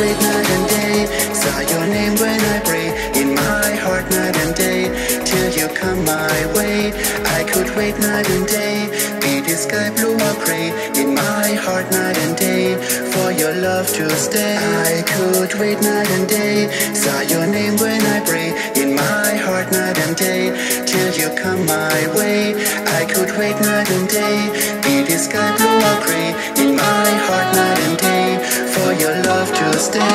pray night and day. Saw your name when I pray in my heart night and day. Till you come my way, I could wait night and day. Be the sky blue or gray in my heart night and day. For your love to stay, I could wait night and day. Saw your name when I pray in my heart night and day. Till you come my way, I could wait night and day. Be the sky blue or gray in my heart night and day. For your love to stay.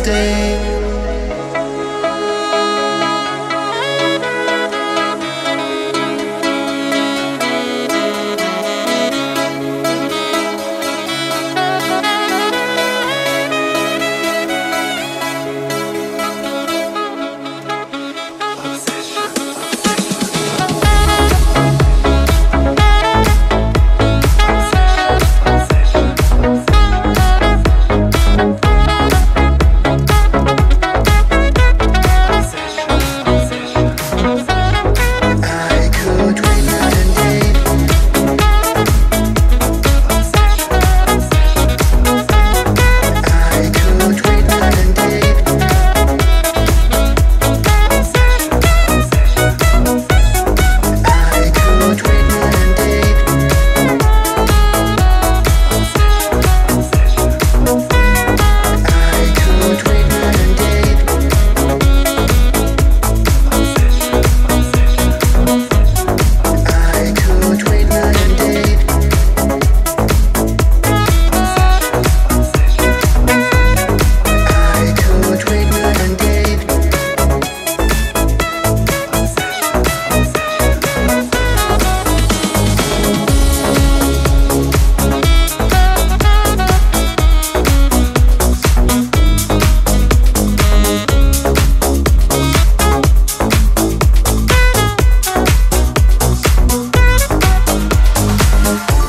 Stay.